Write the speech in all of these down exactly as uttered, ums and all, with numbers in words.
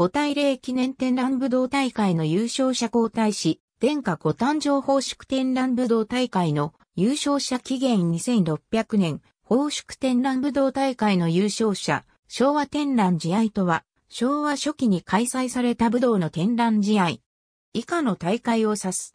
ごたいゼロ記念天覧武道大会の優勝者皇太子、殿下ご誕生奉祝天覧武道大会の優勝者紀元にせんろっぴゃくねん、奉祝天覧武道大会の優勝者、昭和天覧試合とは、昭和初期に開催された武道の天覧試合。以下の大会を指す。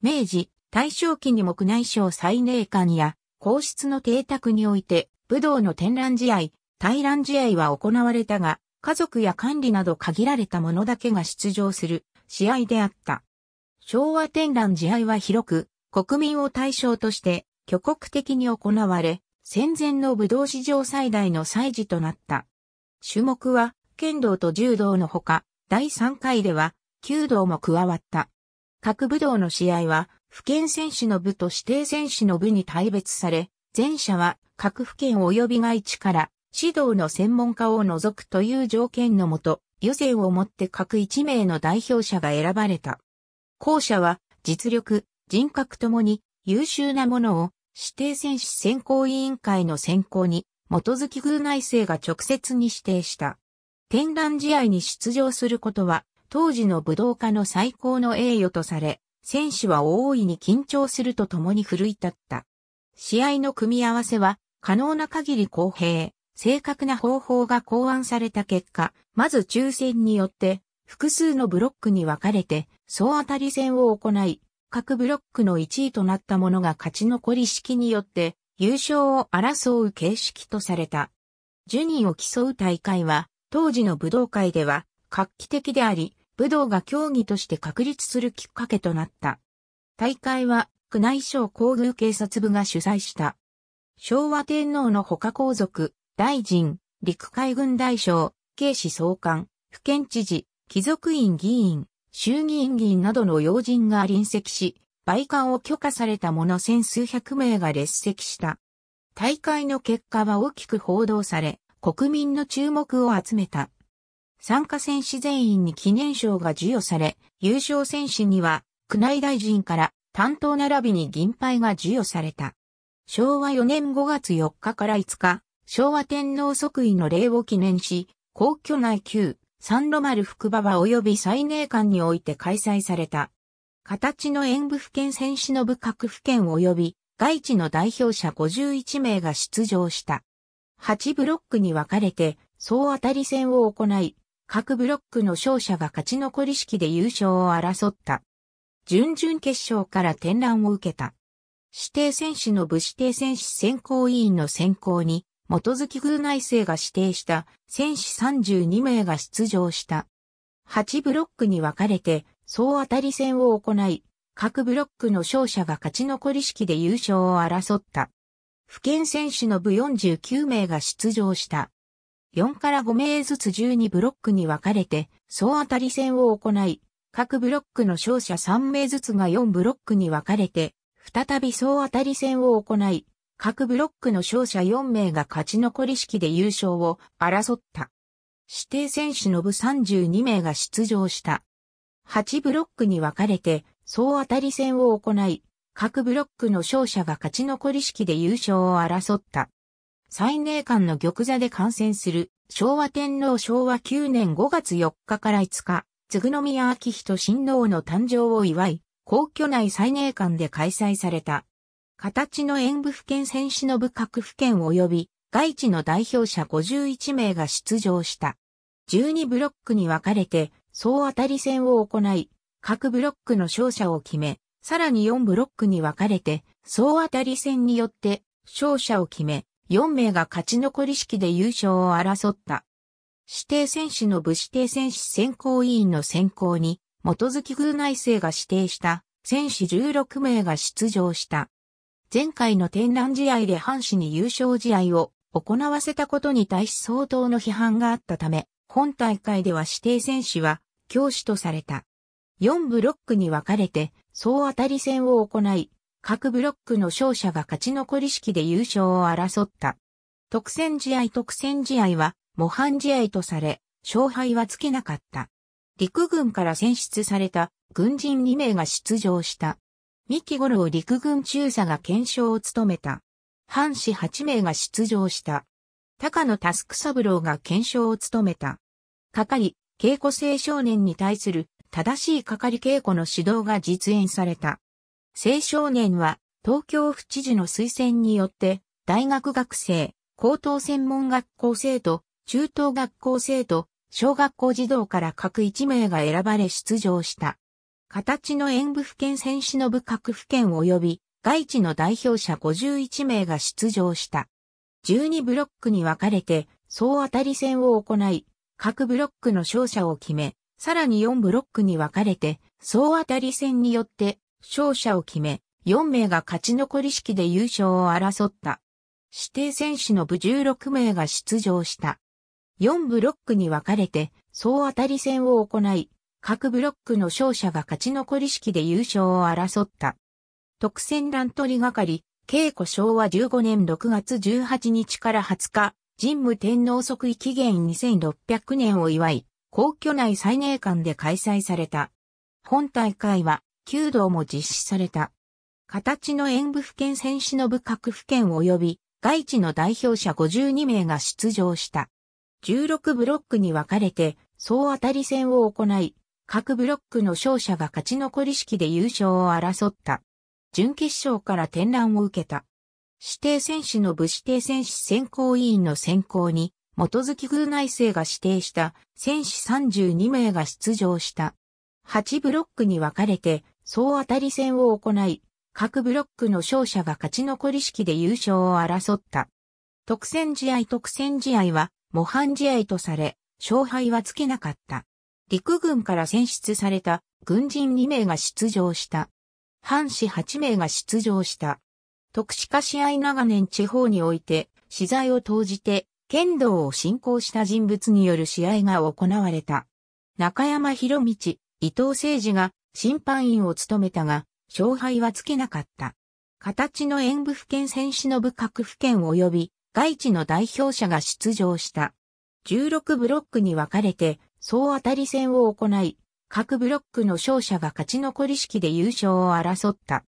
明治、大正期にも宮内省済寧館や、皇室の邸宅において、武道の天覧試合、対覧試合は行われたが、家族や管理など限られた者だけが出場する試合であった。昭和天覧試合は広く、国民を対象として、挙国的に行われ、戦前の武道史上最大の祭事となった。種目は、剣道と柔道のほか、だいさんかいでは、弓道も加わった。各武道の試合は、府県選手の部と指定選手の部に大別され、前者は各府県及び外地から指導の専門家を除くという条件のもと、予選をもって各いち名の代表者が選ばれた。後者は実力、人格ともに優秀な者を指定選手選考委員会の選考に基づき宮内省が直接に指定した。天覧試合に出場することは当時の武道家の最高の栄誉とされ、選手は大いに緊張するとともに奮い立った。試合の組み合わせは可能な限り公平、正確な方法が考案された結果、まず抽選によって複数のブロックに分かれて総当たり戦を行い、各ブロックのいちいとなった者が勝ち残り式によって優勝を争う形式とされた。じゅうにんを競う大会は当時の武道界では画期的であり、武道が競技として確立するきっかけとなった。大会は、宮内省皇宮警察部が主催した。昭和天皇の他皇族、大臣、陸海軍大将、警視総監、府県知事、貴族院議員、衆議院議員などの要人が臨席し、陪観を許可された者千数百名が列席した。大会の結果は大きく報道され、国民の注目を集めた。参加選手全員に記念賞が授与され、優勝選手には、宮内大臣から担当並びに銀牌が授与された。昭和よねんごがつよっかからいつか、昭和天皇即位の礼を記念し、皇居内旧、三路丸福馬場及び済寧館において開催された。形の演武府県選手の部各府県及び外地の代表者ごじゅういち名が出場した。はちブロックに分かれて、総当たり戦を行い、各ブロックの勝者が勝ち残り式で優勝を争った。準々決勝から天覧を受けた。指定選手の部指定選手選考委員の選考に、基づき宮内省が指定した選手さんじゅうに名が出場した。はちブロックに分かれて、総当たり戦を行い、各ブロックの勝者が勝ち残り式で優勝を争った。府県選手の部よんじゅうきゅう名が出場した。よんからご名ずつじゅうにブロックに分かれて、総当たり戦を行い、各ブロックの勝者さん名ずつがよんブロックに分かれて、再び総当たり戦を行い、各ブロックの勝者よん名が勝ち残り式で優勝を争った。指定選手の部さんじゅうに名が出場した。はちブロックに分かれて、総当たり戦を行い、各ブロックの勝者が勝ち残り式で優勝を争った。済寧館の玉座で観戦する昭和天皇昭和きゅうねんごがつよっかからいつか、継宮昭仁親王の誕生を祝い、皇居内済寧館で開催された。形の演武府県選手の部各府県及び外地の代表者ごじゅういち名が出場した。じゅうにブロックに分かれて総当たり戦を行い、各ブロックの勝者を決め、さらによんブロックに分かれて総当たり戦によって勝者を決め、よん名が勝ち残り式で優勝を争った。指定選手の部指定選手選考委員の選考に、基づき宮内省が指定した選手じゅうろく名が出場した。前回の天覧試合で藩士に優勝試合を行わせたことに対し相当の批判があったため、本大会では指定選手は教師とされた。よんブロックに分かれて総当たり戦を行い、各ブロックの勝者が勝ち残り式で優勝を争った。特選試合特選試合は模範試合とされ、勝敗はつけなかった。陸軍から選出された軍人に名が出場した。三木五郎陸軍中佐が検証を務めた。藩士はち名が出場した。高野佑三郎が検証を務めた。係、稽古性少年に対する正しいかかり稽古の指導が実演された。青少年は東京府知事の推薦によって大学学生、高等専門学校生徒、中等学校生徒、小学校児童から各いち名が選ばれ出場した。形の演武府県選手の部各府県及び外地の代表者ごじゅういち名が出場した。じゅうにブロックに分かれて総当たり戦を行い、各ブロックの勝者を決め、さらによんブロックに分かれて総当たり戦によって勝者を決め、よん名が勝ち残り式で優勝を争った。指定選手の部じゅうろく名が出場した。よんブロックに分かれて総当たり戦を行い、各ブロックの勝者が勝ち残り式で優勝を争った。特選乱取り係、稽古昭和じゅうごねんろくがつじゅうはちにちからはつか、神武天皇即位紀元にせんろっぴゃくねんを祝い、皇居内斉寧館で開催された。本大会は、弓道も実施された。形の演武府県選手の部各府県及び、外地の代表者ごじゅうに名が出場した。じゅうろくブロックに分かれて、総当たり戦を行い、各ブロックの勝者が勝ち残り式で優勝を争った。準決勝から展覧を受けた。指定選手の部指定選手選考委員の選考に、基づき宮内省が指定した選手さんじゅうに名が出場した。はちブロックに分かれて、総当たり戦を行い、各ブロックの勝者が勝ち残り式で優勝を争った。特選試合特選試合は、模範試合とされ、勝敗はつけなかった。陸軍から選出された軍人に名が出場した。藩士はち名が出場した。特殊化試合長年地方において、私財を投じて、剣道を振興した人物による試合が行われた。中山博道、伊藤誠二が審判員を務めたが、勝敗はつけなかった。形の演武府県選手の部各府県及び、外地の代表者が出場した。じゅうろくブロックに分かれて、総当たり戦を行い、各ブロックの勝者が勝ち残り式で優勝を争った。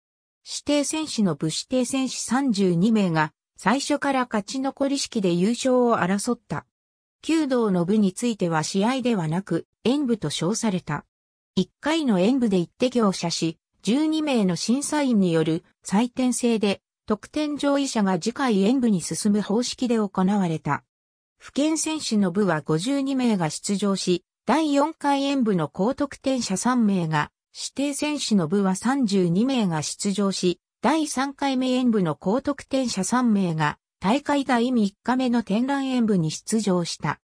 指定選手の部指定選手さんじゅうに名が最初から勝ち残り式で優勝を争った。弓道の部については試合ではなく演武と称された。いっかいの演武で一手行者し、じゅうに名の審査員による採点制で得点上位者が次回演武に進む方式で行われた。府県選手の部はごじゅうに名が出場し、だいよんかい演武の高得点者さん名が、指定選手の部はさんじゅうに名が出場し、だいさんかいめ演武の高得点者さん名が、大会だいみっかめの展覧演武に出場した。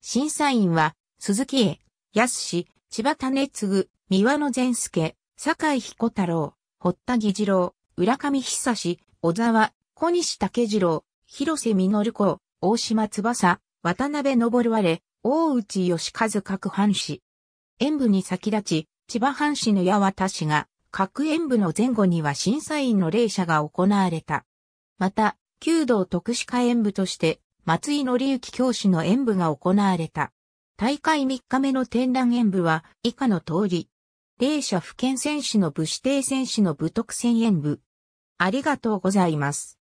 審査員は、鈴木栄、康、千葉種次、三輪野善介、酒井彦太郎、堀田義次郎、浦上久志、小沢、小西武次郎、広瀬実公、大島翼、渡辺昇和れ、大内義和各藩士。演武に先立ち、千葉藩士の八幡氏が、各演武の前後には審査員の礼者が行われた。また、弓道特殊化演武として、松井紀之教師の演武が行われた。大会みっかめの展覧演武は、以下の通り。礼者府県選手の部指定選手の部特選演武。ありがとうございます。